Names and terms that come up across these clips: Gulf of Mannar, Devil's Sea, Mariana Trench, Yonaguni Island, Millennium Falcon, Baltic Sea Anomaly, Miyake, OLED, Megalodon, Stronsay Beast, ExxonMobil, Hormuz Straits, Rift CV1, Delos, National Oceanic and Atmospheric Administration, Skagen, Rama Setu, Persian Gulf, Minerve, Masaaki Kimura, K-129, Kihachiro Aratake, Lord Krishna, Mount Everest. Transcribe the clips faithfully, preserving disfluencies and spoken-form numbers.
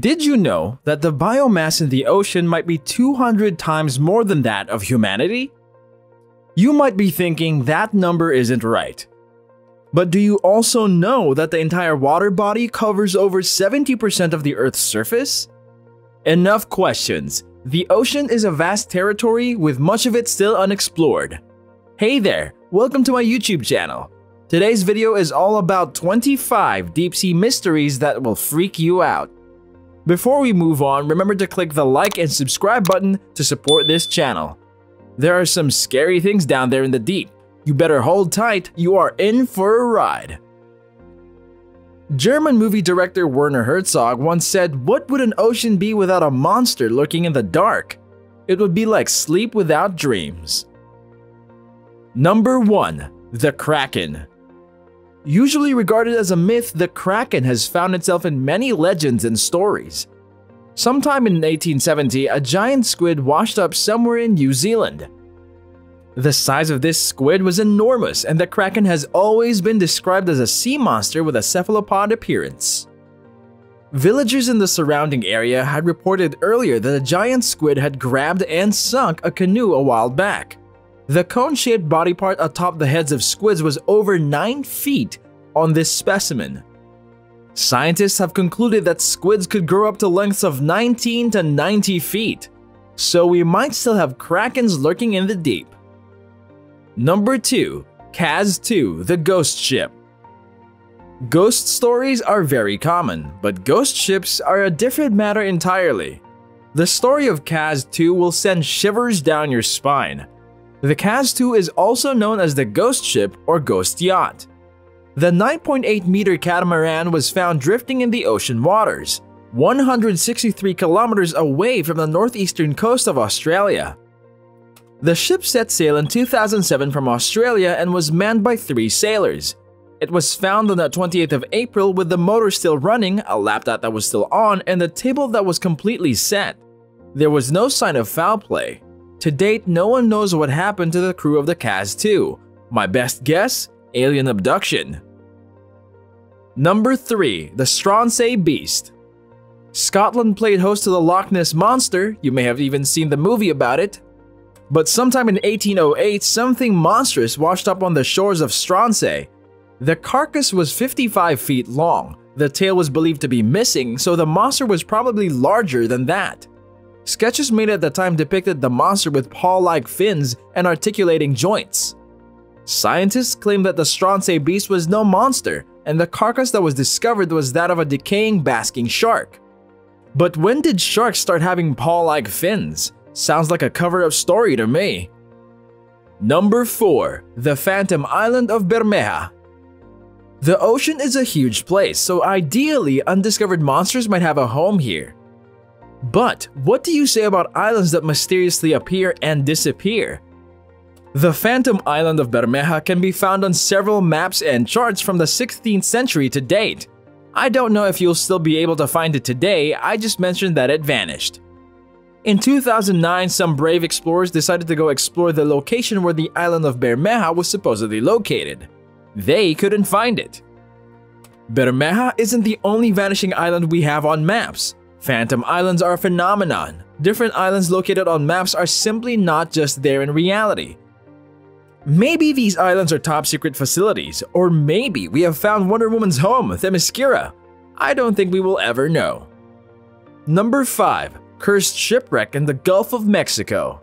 Did you know that the biomass in the ocean might be two hundred times more than that of humanity? You might be thinking that number isn't right. But do you also know that the entire water body covers over seventy percent of the Earth's surface? Enough questions. The ocean is a vast territory with much of it still unexplored. Hey there, welcome to my YouTube channel. Today's video is all about twenty-five deep-sea mysteries that will freak you out. Before we move on, remember to click the like and subscribe button to support this channel. There are some scary things down there in the deep. You better hold tight, you are in for a ride. German movie director Werner Herzog once said, "What would an ocean be without a monster lurking in the dark? It would be like sleep without dreams." Number one. The Kraken. Usually regarded as a myth, the Kraken has found itself in many legends and stories. Sometime in eighteen seventy, a giant squid washed up somewhere in New Zealand. The size of this squid was enormous, and the Kraken has always been described as a sea monster with a cephalopod appearance. Villagers in the surrounding area had reported earlier that a giant squid had grabbed and sunk a canoe a while back. The cone-shaped body part atop the heads of squids was over nine feet on this specimen. Scientists have concluded that squids could grow up to lengths of nineteen to ninety feet, so we might still have krakens lurking in the deep. Number two. Kaz two, the Ghost Ship. Ghost stories are very common, but ghost ships are a different matter entirely. The story of Kaz two will send shivers down your spine. The Kaz two is also known as the Ghost Ship or Ghost Yacht. The nine point eight meter catamaran was found drifting in the ocean waters, one hundred sixty-three kilometers away from the northeastern coast of Australia. The ship set sail in two thousand seven from Australia and was manned by three sailors. It was found on the twentieth of April with the motor still running, a laptop that was still on, and the table that was completely set. There was no sign of foul play. To date, no one knows what happened to the crew of the Kaz two. My best guess? Alien abduction. Number three. The Stronsay Beast. Scotland played host to the Loch Ness Monster. You may have even seen the movie about it. But sometime in eighteen oh eight, something monstrous washed up on the shores of Stronsay. The carcass was fifty-five feet long. The tail was believed to be missing, so the monster was probably larger than that. Sketches made at the time depicted the monster with paw-like fins and articulating joints. Scientists claimed that the Stronsay Beast was no monster, and the carcass that was discovered was that of a decaying basking shark. But when did sharks start having paw-like fins? Sounds like a cover-up story to me. Number four. The Phantom Island of Bermeja. The ocean is a huge place, so ideally undiscovered monsters might have a home here. But what do you say about islands that mysteriously appear and disappear? The Phantom Island of Bermeja can be found on several maps and charts from the sixteenth century to date. I don't know if you'll still be able to find it today, I just mentioned that it vanished. In two thousand nine, some brave explorers decided to go explore the location where the island of Bermeja was supposedly located. They couldn't find it. Bermeja isn't the only vanishing island we have on maps. Phantom islands are a phenomenon. Different islands located on maps are simply not just there in reality. Maybe these islands are top secret facilities, or maybe we have found Wonder Woman's home, Themyscira. I don't think we will ever know. Number five. Cursed Shipwreck in the Gulf of Mexico.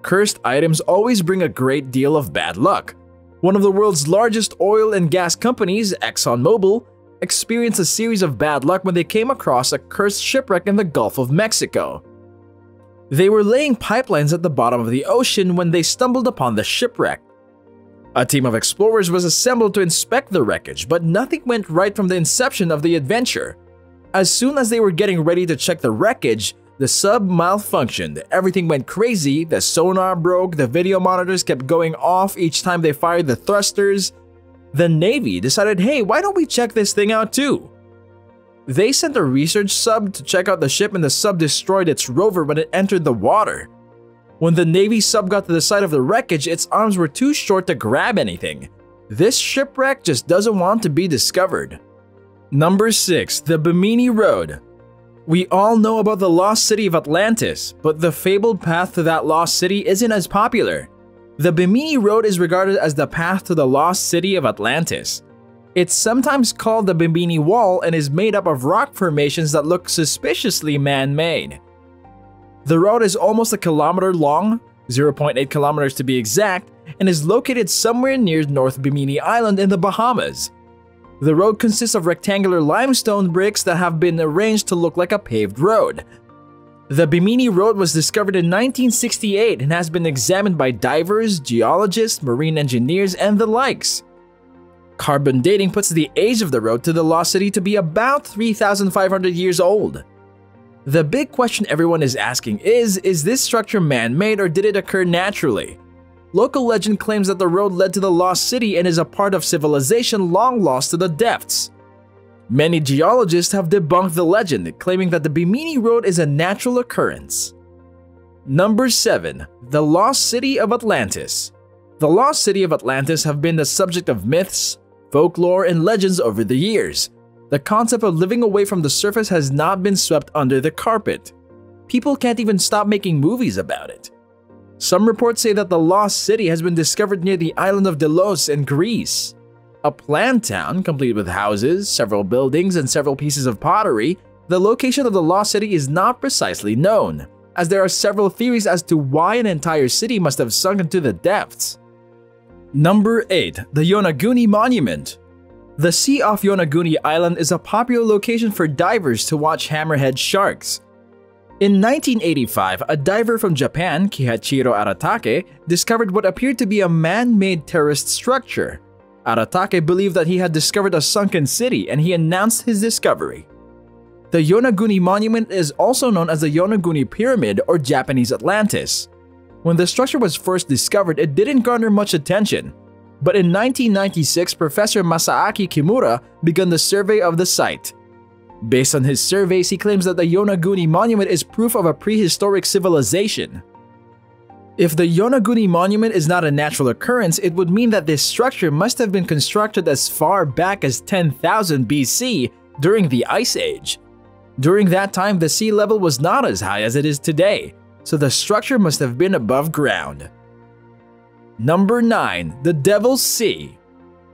Cursed items always bring a great deal of bad luck. One of the world's largest oil and gas companies, ExxonMobil, experienced a series of bad luck when they came across a cursed shipwreck in the Gulf of Mexico. They were laying pipelines at the bottom of the ocean when they stumbled upon the shipwreck. A team of explorers was assembled to inspect the wreckage, but nothing went right from the inception of the adventure. As soon as they were getting ready to check the wreckage, the sub malfunctioned, everything went crazy, the sonar broke, the video monitors kept going off each time they fired the thrusters. The Navy decided, hey, why don't we check this thing out too? They sent a research sub to check out the ship, and the sub destroyed its rover when it entered the water. When the Navy sub got to the side of the wreckage, its arms were too short to grab anything. This shipwreck just doesn't want to be discovered. Number six. The Bimini Road. We all know about the lost city of Atlantis, but the fabled path to that lost city isn't as popular. The Bimini Road is regarded as the path to the lost city of Atlantis. It's sometimes called the Bimini Wall and is made up of rock formations that look suspiciously man-made. The road is almost a kilometer long, zero point eight kilometers to be exact, and is located somewhere near North Bimini Island in the Bahamas. The road consists of rectangular limestone bricks that have been arranged to look like a paved road. The Bimini Road was discovered in nineteen sixty-eight and has been examined by divers, geologists, marine engineers, and the likes. Carbon dating puts the age of the road to the lost city to be about three thousand five hundred years old. The big question everyone is asking is, is this structure man-made or did it occur naturally? Local legend claims that the road led to the lost city and is a part of civilization long lost to the depths. Many geologists have debunked the legend, claiming that the Bimini Road is a natural occurrence. Number seven. The Lost City of Atlantis. The Lost City of Atlantis have been the subject of myths, folklore, and legends over the years. The concept of living away from the surface has not been swept under the carpet. People can't even stop making movies about it. Some reports say that the lost city has been discovered near the island of Delos in Greece. A planned town, complete with houses, several buildings, and several pieces of pottery, the location of the lost city is not precisely known, as there are several theories as to why an entire city must have sunk into the depths. Number eight. The Yonaguni Monument. The sea off Yonaguni Island is a popular location for divers to watch hammerhead sharks. In nineteen eighty-five, a diver from Japan, Kihachiro Aratake, discovered what appeared to be a man-made terraced structure. Aratake believed that he had discovered a sunken city and he announced his discovery. The Yonaguni Monument is also known as the Yonaguni Pyramid or Japanese Atlantis. When the structure was first discovered, it didn't garner much attention. But in nineteen ninety-six, Professor Masaaki Kimura began the survey of the site. Based on his surveys, he claims that the Yonaguni Monument is proof of a prehistoric civilization. If the Yonaguni Monument is not a natural occurrence, it would mean that this structure must have been constructed as far back as ten thousand B C during the Ice Age. During that time, the sea level was not as high as it is today, so the structure must have been above ground. Number nine. The Devil's Sea.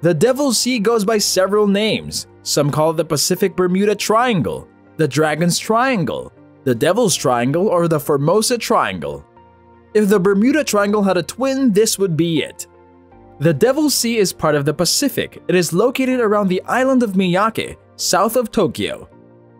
The Devil's Sea goes by several names. Some call it the Pacific Bermuda Triangle, the Dragon's Triangle, the Devil's Triangle, or the Formosa Triangle. If the Bermuda Triangle had a twin, this would be it. The Devil's Sea is part of the Pacific. It is located around the island of Miyake, south of Tokyo.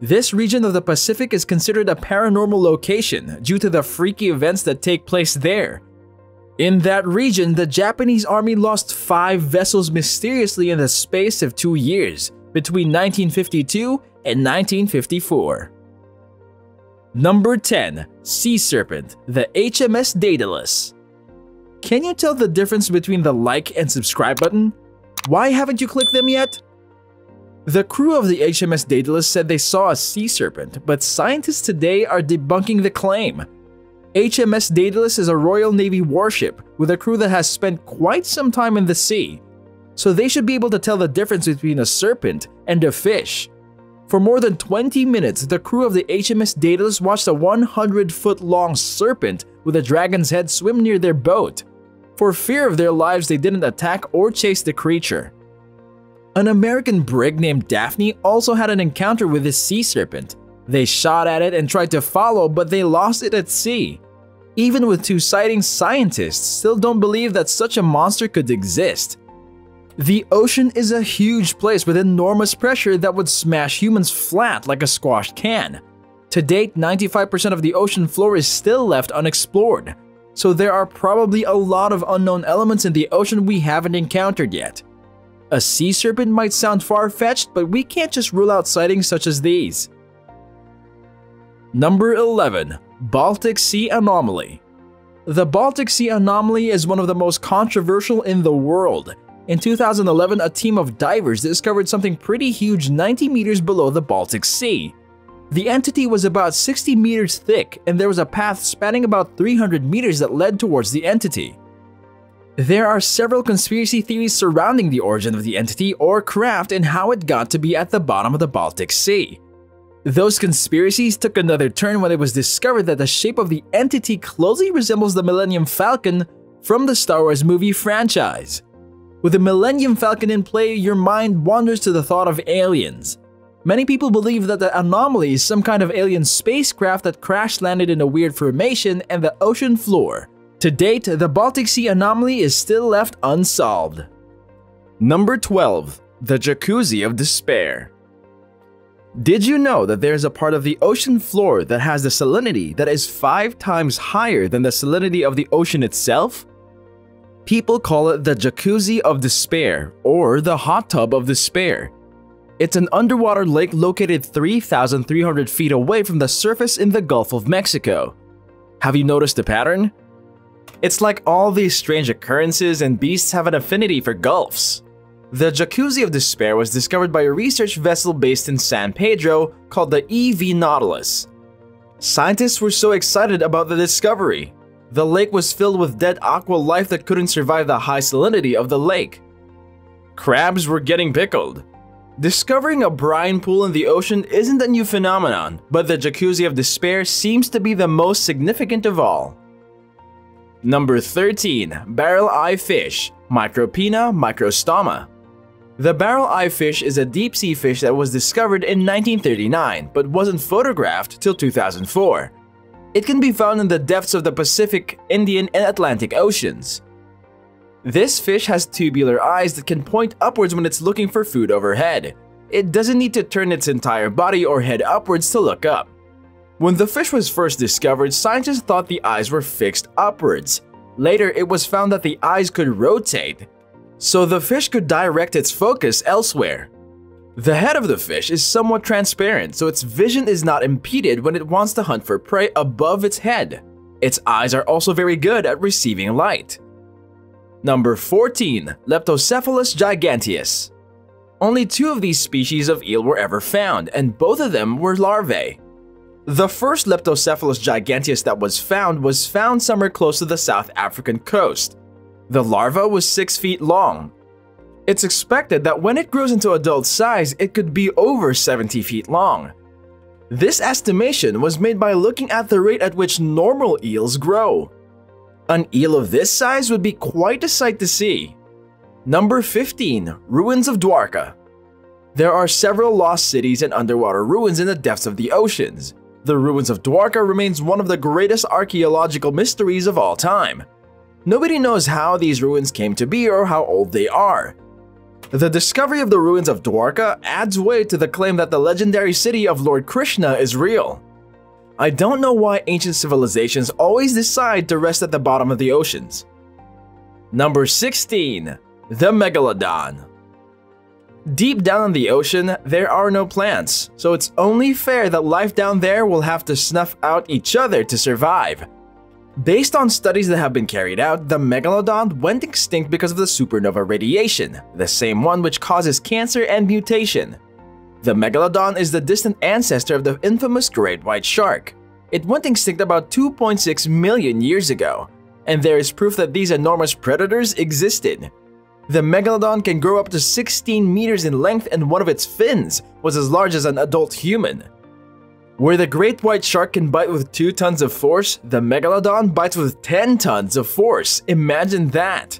This region of the Pacific is considered a paranormal location due to the freaky events that take place there. In that region, the Japanese army lost five vessels mysteriously in the space of two years, between nineteen fifty-two and nineteen fifty-four. Number ten. Sea Serpent, the H M S Daedalus. Can you tell the difference between the like and subscribe button? Why haven't you clicked them yet? The crew of the H M S Daedalus said they saw a sea serpent, but scientists today are debunking the claim. H M S Daedalus is a Royal Navy warship with a crew that has spent quite some time in the sea, so they should be able to tell the difference between a serpent and a fish. For more than twenty minutes, the crew of the H M S Daedalus watched a one hundred foot long serpent with a dragon's head swim near their boat. For fear of their lives, they didn't attack or chase the creature. An American brig named Daphne also had an encounter with this sea serpent. They shot at it and tried to follow, but they lost it at sea. Even with two sightings, scientists still don't believe that such a monster could exist. The ocean is a huge place with enormous pressure that would smash humans flat like a squashed can. To date, ninety-five percent of the ocean floor is still left unexplored, so there are probably a lot of unknown elements in the ocean we haven't encountered yet. A sea serpent might sound far-fetched, but we can't just rule out sightings such as these. Number eleven. Baltic Sea Anomaly. The Baltic Sea Anomaly is one of the most controversial in the world. In two thousand eleven, a team of divers discovered something pretty huge ninety meters below the Baltic Sea. The entity was about sixty meters thick, and there was a path spanning about three hundred meters that led towards the entity. There are several conspiracy theories surrounding the origin of the entity or craft and how it got to be at the bottom of the Baltic Sea. Those conspiracies took another turn when it was discovered that the shape of the entity closely resembles the Millennium Falcon from the Star Wars movie franchise. With the Millennium Falcon in play, your mind wanders to the thought of aliens. Many people believe that the anomaly is some kind of alien spacecraft that crash-landed in a weird formation and the ocean floor. To date, the Baltic Sea anomaly is still left unsolved. Number twelve. The Jacuzzi of Despair. Did you know that there is a part of the ocean floor that has the salinity that is five times higher than the salinity of the ocean itself? People call it the Jacuzzi of Despair or the Hot Tub of Despair. It's an underwater lake located three thousand three hundred feet away from the surface in the Gulf of Mexico. Have you noticed the pattern? It's like all these strange occurrences and beasts have an affinity for gulfs. The Jacuzzi of Despair was discovered by a research vessel based in San Pedro called the E V Nautilus. Scientists were so excited about the discovery. The lake was filled with dead aqua life that couldn't survive the high salinity of the lake. Crabs were getting pickled. Discovering a brine pool in the ocean isn't a new phenomenon, but the Jacuzzi of Despair seems to be the most significant of all. Number thirteen. Barrel-eye fish, Micropina microstoma. The barrel-eye fish is a deep-sea fish that was discovered in nineteen thirty-nine, but wasn't photographed till two thousand four. It can be found in the depths of the Pacific, Indian, and Atlantic Oceans. This fish has tubular eyes that can point upwards when it's looking for food overhead. It doesn't need to turn its entire body or head upwards to look up. When the fish was first discovered, scientists thought the eyes were fixed upwards. Later, it was found that the eyes could rotate, so the fish could direct its focus elsewhere. The head of the fish is somewhat transparent, so its vision is not impeded when it wants to hunt for prey above its head. Its eyes are also very good at receiving light. Number fourteen. Leptocephalus giganteus. Only two of these species of eel were ever found, and both of them were larvae. The first Leptocephalus giganteus that was found was found somewhere close to the South African coast. The larva was six feet long. It's expected that when it grows into adult size, it could be over seventy feet long. This estimation was made by looking at the rate at which normal eels grow. An eel of this size would be quite a sight to see. Number fifteen. Ruins of Dwarka. There are several lost cities and underwater ruins in the depths of the oceans. The ruins of Dwarka remains one of the greatest archaeological mysteries of all time. Nobody knows how these ruins came to be or how old they are. The discovery of the ruins of Dwarka adds weight to the claim that the legendary city of Lord Krishna is real. I don't know why ancient civilizations always decide to rest at the bottom of the oceans. Number sixteen. The Megalodon. Deep down in the ocean, there are no plants, so it's only fair that life down there will have to snuff out each other to survive. Based on studies that have been carried out, the Megalodon went extinct because of the supernova radiation, the same one which causes cancer and mutation. The Megalodon is the distant ancestor of the infamous great white shark. It went extinct about two point six million years ago, and there is proof that these enormous predators existed. The Megalodon can grow up to sixteen meters in length, and one of its fins was as large as an adult human. Where the great white shark can bite with two tons of force, the Megalodon bites with ten tons of force. Imagine that!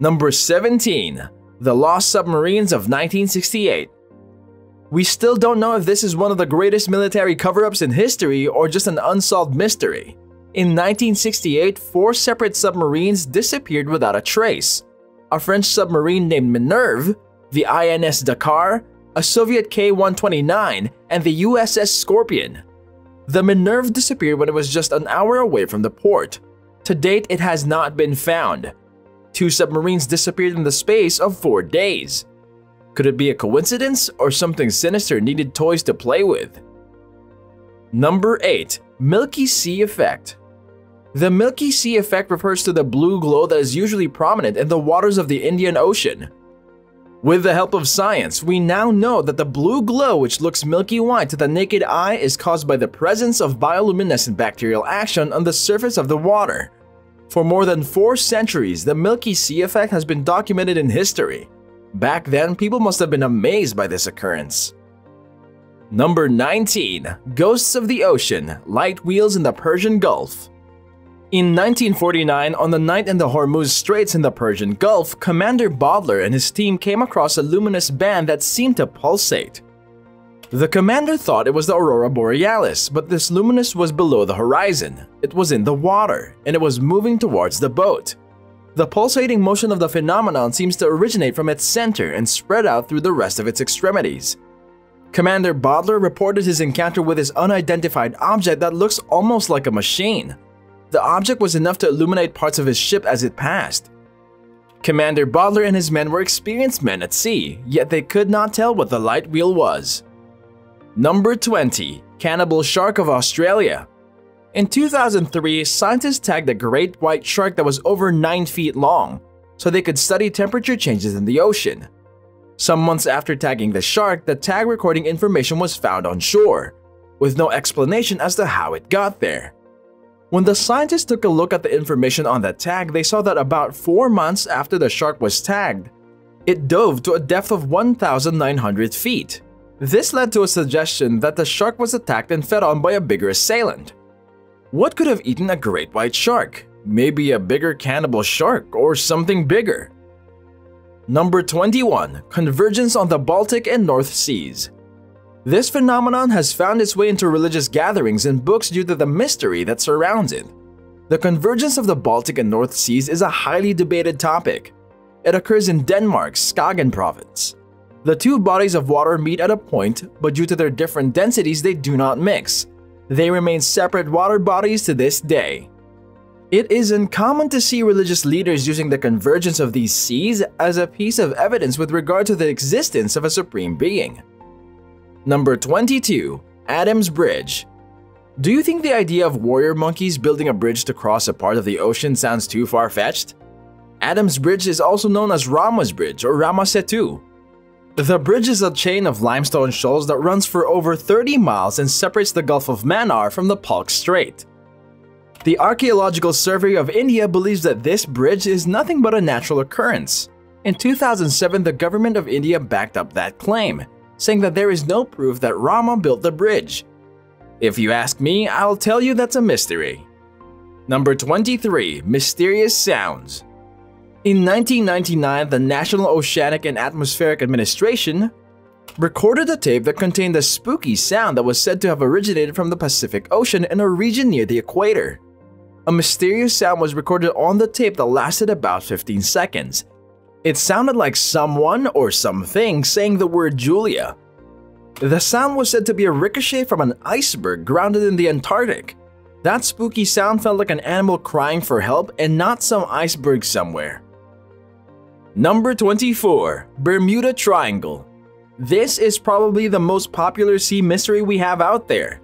Number seventeen. The Lost Submarines of nineteen sixty-eight. We still don't know if this is one of the greatest military cover-ups in history or just an unsolved mystery. In nineteen sixty-eight, four separate submarines disappeared without a trace. A French submarine named Minerve, the I N S Dakar, a Soviet K one twenty-nine, and the U S S Scorpion. The Minerve disappeared when it was just an hour away from the port. To date, it has not been found. Two submarines disappeared in the space of four days. Could it be a coincidence, or something sinister needed toys to play with? Number eight. Milky Sea Effect. The Milky Sea effect refers to the blue glow that is usually prominent in the waters of the Indian Ocean. With the help of science, we now know that the blue glow, which looks milky white to the naked eye, is caused by the presence of bioluminescent bacterial action on the surface of the water. For more than four centuries, the Milky Sea effect has been documented in history. Back then, people must have been amazed by this occurrence. Number nineteen. Ghosts of the Ocean – Light Wheels in the Persian Gulf. In nineteen forty-nine, on the night in the Hormuz Straits in the Persian Gulf, Commander Bodler and his team came across a luminous band that seemed to pulsate. The commander thought it was the aurora borealis, but this luminous was below the horizon. It was in the water, and it was moving towards the boat. The pulsating motion of the phenomenon seems to originate from its center and spread out through the rest of its extremities. Commander Bodler reported his encounter with this unidentified object that looks almost like a machine. The object was enough to illuminate parts of his ship as it passed. Commander Bodler and his men were experienced men at sea, yet they could not tell what the light wheel was. Number twenty. Cannibal Shark of Australia. In two thousand three, scientists tagged a great white shark that was over nine feet long, so they could study temperature changes in the ocean. Some months after tagging the shark, the tag recording information was found on shore, with no explanation as to how it got there. When the scientists took a look at the information on the tag, they saw that about four months after the shark was tagged, it dove to a depth of one thousand nine hundred feet. This led to a suggestion that the shark was attacked and fed on by a bigger assailant. What could have eaten a great white shark? Maybe a bigger cannibal shark or something bigger. Number twenty-one. Convergence on the Baltic and North Seas. This phenomenon has found its way into religious gatherings and books due to the mystery that surrounds it. The convergence of the Baltic and North Seas is a highly debated topic. It occurs in Denmark's Skagen province. The two bodies of water meet at a point, but due to their different densities, they do not mix. They remain separate water bodies to this day. It is uncommon to see religious leaders using the convergence of these seas as a piece of evidence with regard to the existence of a supreme being. Number twenty-two. Adam's Bridge. Do you think the idea of warrior monkeys building a bridge to cross a part of the ocean sounds too far-fetched? Adam's Bridge is also known as Rama's Bridge or Rama Setu. The bridge is a chain of limestone shoals that runs for over thirty miles and separates the Gulf of Mannar from the Palk Strait. The Archaeological Survey of India believes that this bridge is nothing but a natural occurrence. In two thousand seven, the government of India backed up that claim, saying that there is no proof that Rama built the bridge. If you ask me, I'll tell you that's a mystery. Number twenty-three. Mysterious Sounds. In nineteen ninety-nine, the National Oceanic and Atmospheric Administration recorded a tape that contained a spooky sound that was said to have originated from the Pacific Ocean in a region near the equator. A mysterious sound was recorded on the tape that lasted about fifteen seconds. It sounded like someone or something saying the word Julia. The sound was said to be a ricochet from an iceberg grounded in the Antarctic. That spooky sound felt like an animal crying for help and not some iceberg somewhere. Number twenty-four. Bermuda Triangle. This is probably the most popular sea mystery we have out there.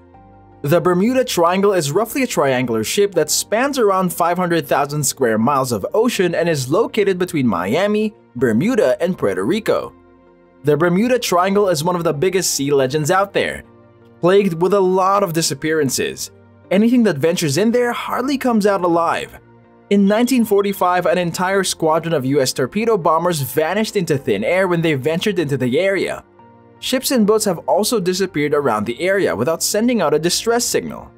The Bermuda Triangle is roughly a triangular shape that spans around five hundred thousand square miles of ocean and is located between Miami, Bermuda, and Puerto Rico. The Bermuda Triangle is one of the biggest sea legends out there, plagued with a lot of disappearances. Anything that ventures in there hardly comes out alive. In nineteen forty-five, an entire squadron of U S torpedo bombers vanished into thin air when they ventured into the area. Ships and boats have also disappeared around the area without sending out a distress signal.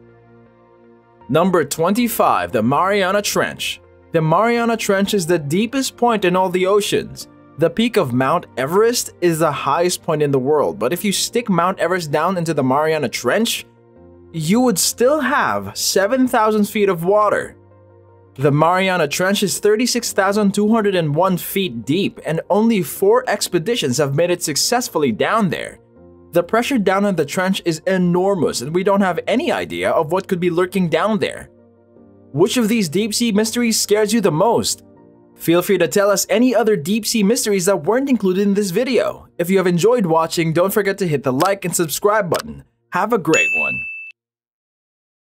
Number twenty-five. The Mariana Trench. The Mariana Trench is the deepest point in all the oceans. The peak of Mount Everest is the highest point in the world, but if you stick Mount Everest down into the Mariana Trench, you would still have seven thousand feet of water. The Mariana Trench is thirty-six thousand two hundred one feet deep, and only four expeditions have made it successfully down there. The pressure down in the trench is enormous, and we don't have any idea of what could be lurking down there. Which of these deep-sea mysteries scares you the most? Feel free to tell us any other deep-sea mysteries that weren't included in this video. If you have enjoyed watching, don't forget to hit the like and subscribe button. Have a great one.